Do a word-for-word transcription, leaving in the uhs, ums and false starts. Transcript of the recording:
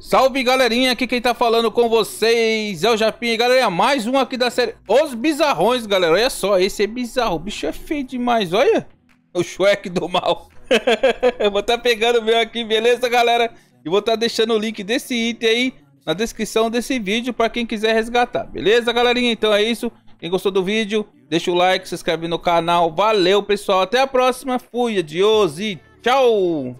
Salve, galerinha, aqui quem tá falando com vocês é o Japinha. Galera, mais um aqui da série Os Bizarrões, galera. Olha só, esse é bizarro, o bicho é feio demais, olha. O Shrek do mal. Eu vou tá pegando o meu aqui, beleza, galera? E vou tá deixando o link desse item aí na descrição desse vídeo pra quem quiser resgatar, beleza, galerinha? Então é isso, quem gostou do vídeo, deixa o like, se inscreve no canal. Valeu, pessoal, até a próxima. Fui, adiós e tchau!